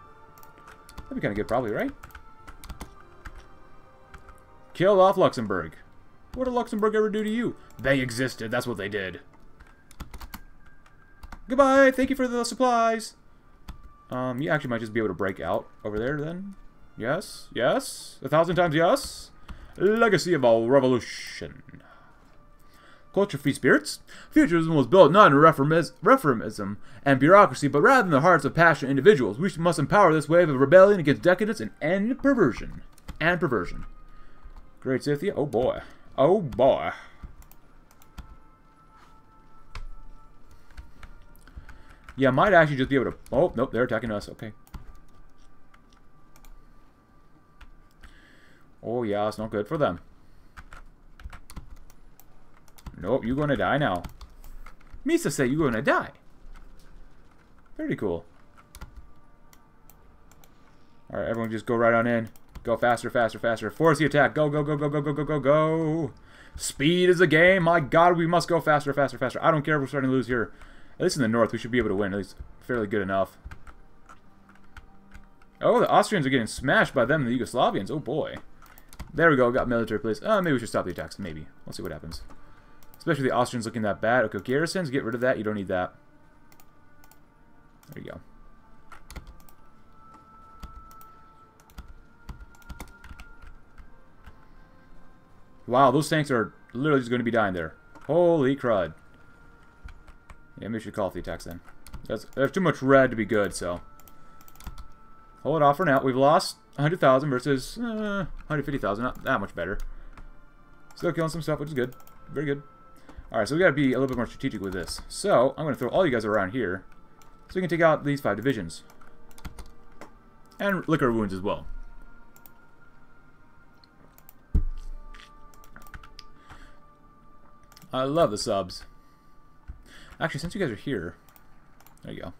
That'd be kind of good, probably, right? Kill off Luxembourg. What did Luxembourg ever do to you? They existed. That's what they did. Goodbye. Thank you for the supplies. You actually might just be able to break out over there then. Yes. Yes. 1,000 times yes. Legacy of a revolution. Culture, free spirits. Futurism was built not in reformism and bureaucracy, but rather in the hearts of passionate individuals. We must empower this wave of rebellion against decadence and end perversion. And perversion. Great Scythia. Oh boy. Oh boy. Yeah, I might actually just be able to... Oh, nope, they're attacking us. Okay. Oh, yeah, it's not good for them. Nope, you're gonna die now. Misa said you're gonna die. Pretty cool. Alright, everyone just go right on in. Go faster, faster, faster. Force the attack. Go, go, go, go, go, go, go, go, go. Speed is the game. My God, we must go faster, faster, faster. I don't care if we're starting to lose here. At least in the north, we should be able to win. At least fairly good enough. Oh, the Austrians are getting smashed by them, the Yugoslavians. Oh, boy. There we go, got military police. Maybe we should stop the attacks, maybe. We'll see what happens. Especially the Austrians looking that bad. Okay, garrisons, get rid of that. You don't need that. There you go. Wow, those tanks are literally just going to be dying there. Holy crud. Yeah, maybe we should call off the attacks then. There's too much red to be good, so... Hold it off for now. We've lost 100,000 versus 150,000. Not that much better. Still killing some stuff, which is good. Very good. Alright, so we got to be a little bit more strategic with this. So, I'm going to throw all you guys around here so we can take out these 5 divisions. And liquor wounds as well. I love the subs. Actually, since you guys are here, there you go.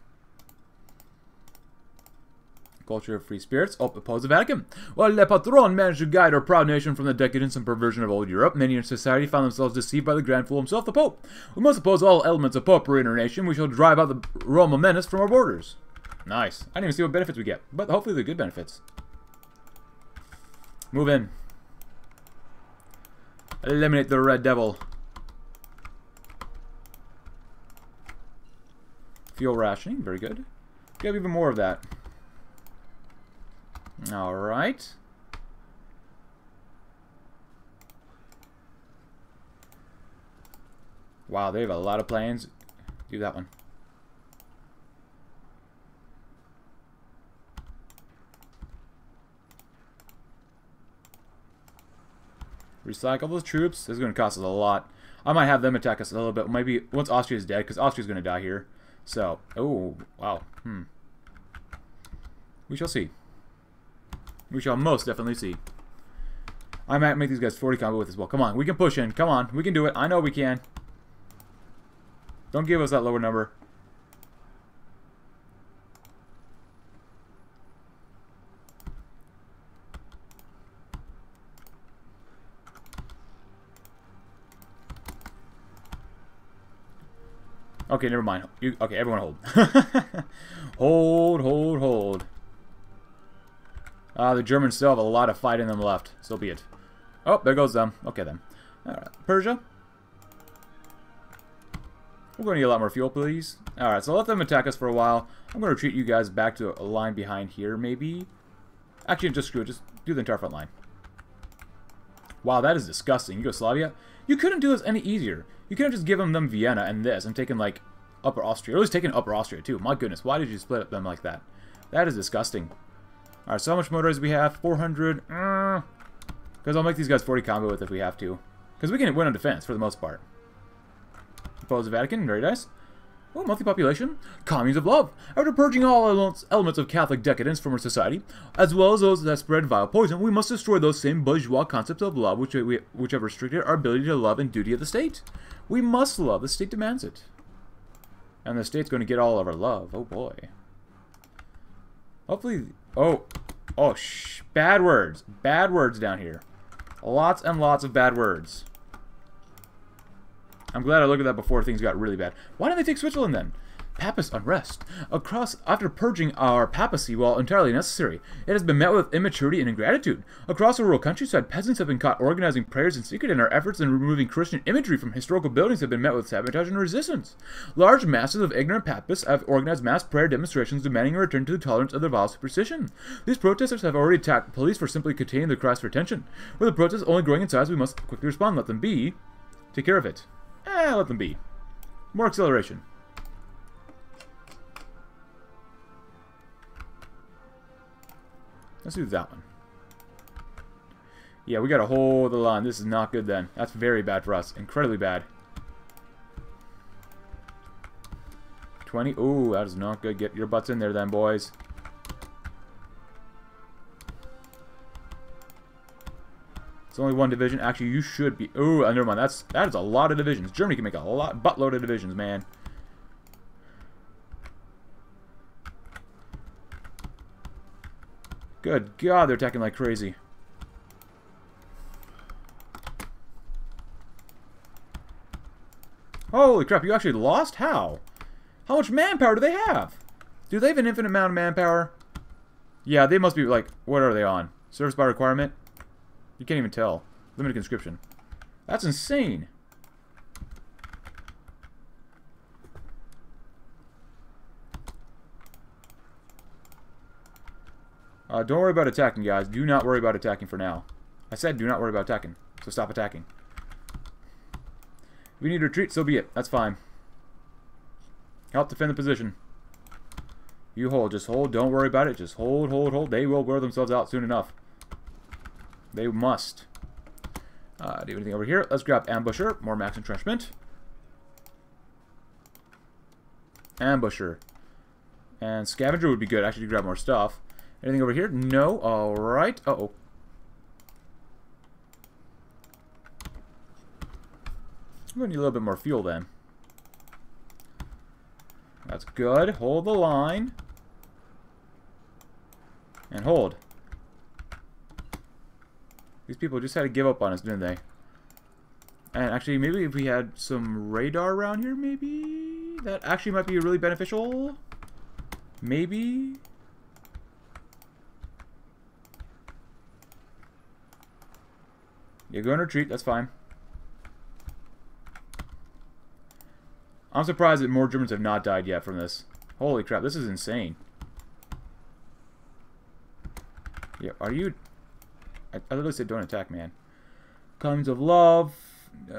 Culture of free spirits. Oh, oppose the Vatican. While Le Patron managed to guide our proud nation from the decadence and perversion of old Europe, many in society found themselves deceived by the grand fool himself, the Pope. We must oppose all elements of popery in our nation. We shall drive out the Roman menace from our borders. Nice. I didn't even see what benefits we get, but hopefully they're good benefits. Move in. Eliminate the Red Devil. Fuel rationing. Very good. We have even more of that. Alright. Wow, they have a lot of plans. Do that one. Recycle those troops. This is going to cost us a lot. I might have them attack us a little bit. Maybe once Austria is dead, because Austria is going to die here. So, oh, wow. We shall see. We shall most definitely see. I might make these guys 40 combo with as well. Come on, we can push in. Come on, we can do it. I know we can. Don't give us that lower number. Okay, never mind. Okay, everyone hold. Hold. The Germans still have a lot of fight in them left. So be it. Oh, there goes them. Okay, then. Alright, Persia. We're going to get a lot more fuel, please. Alright, so let them attack us for a while. I'm going to retreat you guys back to a line behind here, maybe. Actually, just screw it. Just do the entire front line. Wow, that is disgusting. Yugoslavia. You couldn't do this any easier. You couldn't just give them Vienna and this. I'm taking, like, Upper Austria. Or at least taking Upper Austria, too. My goodness, why did you split up them like that? That is disgusting. Alright, so how much motorized we have? 400. Because I'll make these guys 40 combo with if we have to. Because we can win on defense, for the most part. Oppose the Vatican. Very nice. Oh, monthly population. Communes of love. After purging all elements of Catholic decadence from our society, as well as those that spread vile poison, we must destroy those same bourgeois concepts of love which have restricted our ability to love and duty of the state. We must love. The state demands it. And the state's going to get all of our love. Oh, boy. Hopefully... Oh, shh. Bad words. Bad words down here. Lots and lots of bad words. I'm glad I looked at that before things got really bad. Why didn't they take Switzerland then? Papist unrest. Across after purging our papacy while entirely necessary, it has been met with immaturity and ingratitude. Across the rural countryside, peasants have been caught organizing prayers in secret, and our efforts in removing Christian imagery from historical buildings have been met with sabotage and resistance. Large masses of ignorant papists have organized mass prayer demonstrations demanding a return to the tolerance of their vile superstition. These protesters have already attacked police for simply containing their cries for attention. With the protests only growing in size, we must quickly respond. Let them be. Take care of it. Let them be. More acceleration. Let's do that one. Yeah, we gotta hold the line. This is not good then. That's very bad for us. Incredibly bad. 20. Ooh, that is not good. Get your butts in there then, boys. It's only one division. Actually, you should be... Ooh, never mind. That is a lot of divisions. Germany can make a lot, buttload of divisions, man. Good God, they're attacking like crazy. Holy crap, you actually lost? How? How much manpower do they have? Do they have an infinite amount of manpower? Yeah, they must be like, what are they on? Service by requirement? You can't even tell. Limited conscription. That's insane. Don't worry about attacking, guys. Do not worry about attacking for now. I said do not worry about attacking, so stop attacking. If we need to retreat, so be it. That's fine. Help defend the position. You hold. Just hold. Don't worry about it. Just hold. They will wear themselves out soon enough. They must. Do anything over here? Let's grab Ambusher. More max entrenchment. Ambusher. And Scavenger would be good, actually, to grab more stuff. Anything over here? No. Alright. Uh-oh. I'm going to need a little bit more fuel then. That's good. Hold the line. And hold. These people just had to give up on us, didn't they? And actually, maybe if we had some radar around here, maybe? That actually might be really beneficial. Maybe? Yeah, go and retreat. That's fine. I'm surprised that more Germans have not died yet from this. Holy crap, this is insane. Yeah, are you... I literally said don't attack, man. Kinds of love,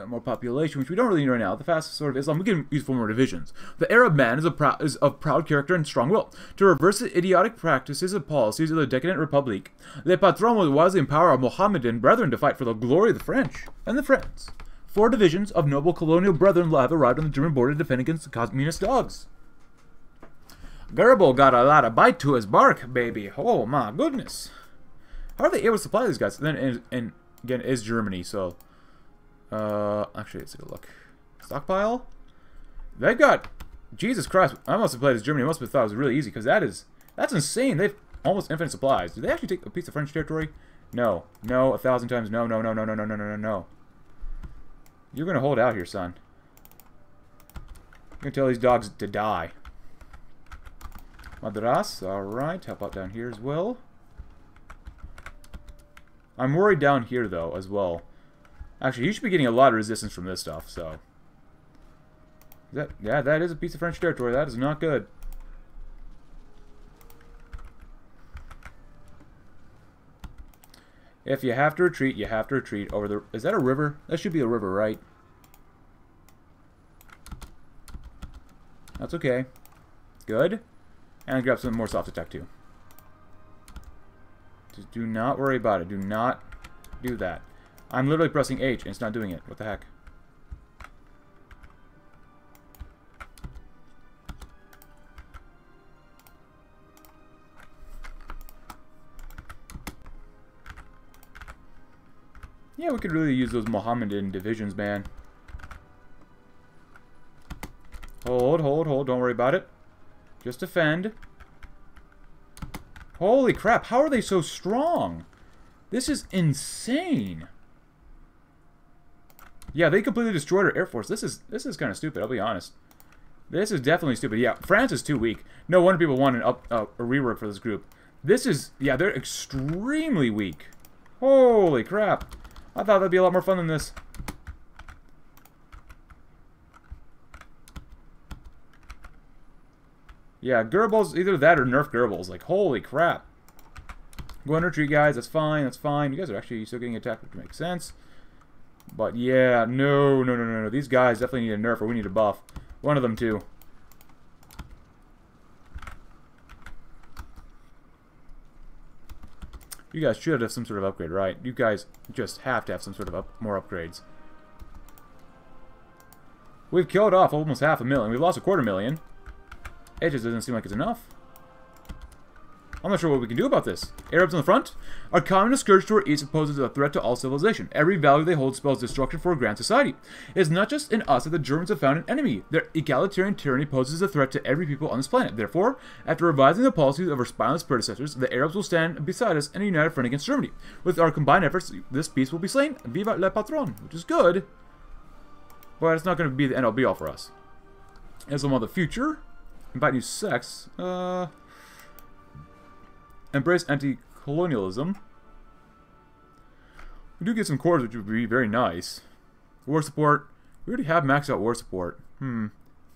more population, which we don't really need right now. The fastest sort of Islam, we can use 4 more divisions. The Arab man is of proud character and strong will. To reverse the idiotic practices and policies of the decadent republic, Le Patron will wisely empower our Mohammedan brethren to fight for the glory of the French and the Friends. 4 divisions of noble colonial brethren have arrived on the German border to defend against the communist dogs. Goebbels got a lot of bite to his bark, baby. Oh my goodness. How are they able to supply these guys? And then, and again, it is Germany, so... actually, let's take a look. Stockpile? They got... Jesus Christ, I must have played as Germany. I must have thought it was really easy, because that is... That's insane. They've almost infinite supplies. Did they actually take a piece of French territory? No. No, 1,000 times no, no, no, no, no, no, no, no, no. You're going to hold out here, son. You're going to tell these dogs to die. Madras, alright. Help out down here as well. I'm worried down here, though, as well. Actually, you should be getting a lot of resistance from this stuff, so... Yeah, that is a piece of French territory. That is not good. If you have to retreat, you have to retreat over the... Is that a river? That should be a river, right? That's okay. Good. And grab some more soft attack, too. Just do not worry about it. Do not do that. I'm literally pressing H and it's not doing it. What the heck? Yeah, we could really use those Mohammedan divisions, man. Hold, hold, hold. Don't worry about it. Just defend. Holy crap, how are they so strong? This is insane. Yeah, they completely destroyed our air force. This is kind of stupid, I'll be honest. This is definitely stupid. Yeah, France is too weak. No wonder people want an a rework for this group. This is... Yeah, they're extremely weak. Holy crap. I thought that'd be a lot more fun than this. Yeah, Goebbels, either that or nerf Goebbels. Like, holy crap. Go on retreat, guys. That's fine. That's fine. You guys are actually still getting attacked, which makes sense. But yeah, no, no, no, no, no. These guys definitely need a nerf or we need a buff. One of them, too. You guys should have some sort of upgrade, right? You guys just have to have some sort of more upgrades. We've killed off almost 500,000. We've lost 250,000. It just doesn't seem like it's enough. I'm not sure what we can do about this. Arabs on the front? Our communist scourge to our east poses a threat to all civilization. Every value they hold spells destruction for a grand society. It is not just in us that the Germans have found an enemy. Their egalitarian tyranny poses a threat to every people on this planet. Therefore, after revising the policies of our spineless predecessors, the Arabs will stand beside us and unite a front against Germany. With our combined efforts, this beast will be slain. Viva le patron, which is good. But it's not going to be the end all be all for us. Islam of the future. Invite new sects. Embrace anti-colonialism. We do get some cores, which would be very nice. War support. We already have maxed out war support. I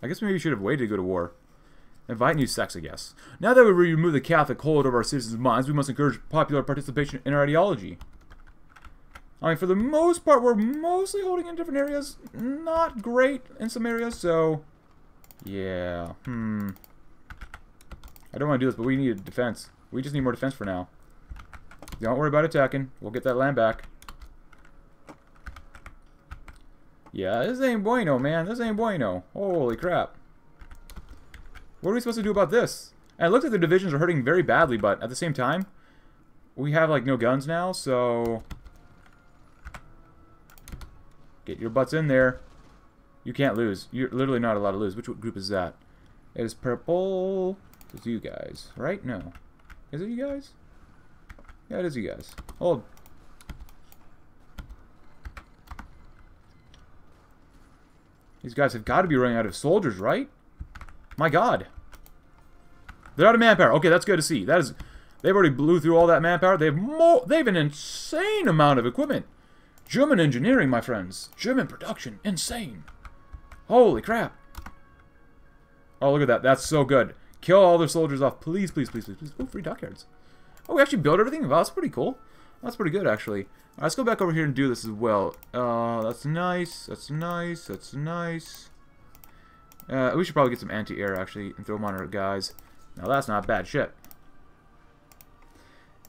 guess maybe we should have waited to go to war. Invite new sects, I guess. Now that we remove the Catholic hold over our citizens' minds, we must encourage popular participation in our ideology. I mean, for the most part, we're mostly holding in different areas. Not great in some areas, so... Yeah, I don't want to do this, but we need defense. We just need more defense for now. Don't worry about attacking. We'll get that land back. Yeah, this ain't bueno, man. This ain't bueno. Holy crap. What are we supposed to do about this? And it looks like the divisions are hurting very badly, but at the same time, we have, like, no guns now, so... Get your butts in there. You can't lose. You're literally not allowed to lose. Which group is that? It is purple. It's you guys, right? No. Is it you guys? Yeah, it is you guys. Hold. These guys have got to be running out of soldiers, right? My God. They're out of manpower. Okay, that's good to see. That is... They've already blew through all that manpower. They have more... They have an insane amount of equipment. German engineering, my friends. German production. Insane. Holy crap. Oh, look at that. That's so good. Kill all their soldiers off. Please, please, please, please, please. Oh, free dockyards. Oh, we actually built everything? Wow, that's pretty cool. That's pretty good, actually. Alright, let's go back over here and do this as well. That's nice. That's nice. That's nice. We should probably get some anti-air, actually, and throw them on our guys. Now, that's not bad shit.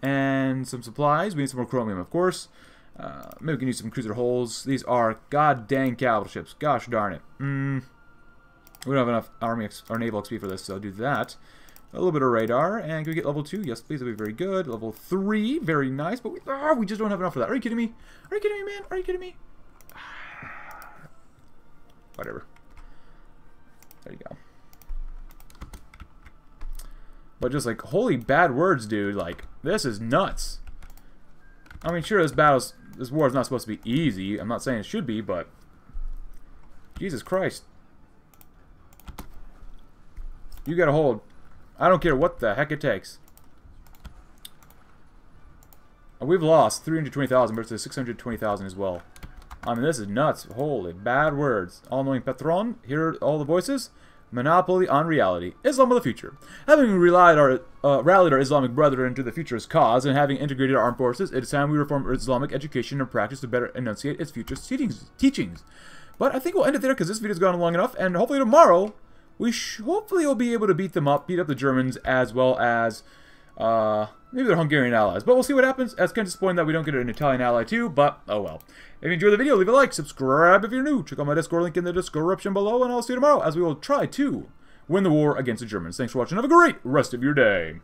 And some supplies. We need some more chromium, of course. Maybe we can use some cruiser holes. These are god-dang capital ships. Gosh darn it. We don't have enough army or naval XP for this, so I'll do that. A little bit of radar, and can we get level 2? Yes, please, that'll be very good. Level 3, very nice, but we just don't have enough for that. Are you kidding me? Are you kidding me, man? Are you kidding me? Whatever. There you go. But just like, holy bad words, dude. Like, this is nuts. I mean, sure, this war is not supposed to be easy. I'm not saying it should be, but... Jesus Christ. You gotta hold... I don't care what the heck it takes. We've lost 320,000 versus 620,000 as well. I mean, this is nuts. Holy bad words. All-knowing Patron, hear all the voices. Monopoly on reality. Islam of the future. Having rallied our Islamic brethren into the futurist cause and having integrated our armed forces, it is time we reform Islamic education and practice to better enunciate its future teachings. But I think we'll end it there because this video's gone long enough, and hopefully tomorrow... hopefully we'll be able to beat them up, beat up the Germans, as well as, maybe their Hungarian allies. But we'll see what happens. That's kind of disappointing that we don't get an Italian ally too, but oh well. If you enjoyed the video, leave a like, subscribe if you're new, check out my Discord link in the description below, and I'll see you tomorrow as we will try to win the war against the Germans. Thanks for watching. Have a great rest of your day.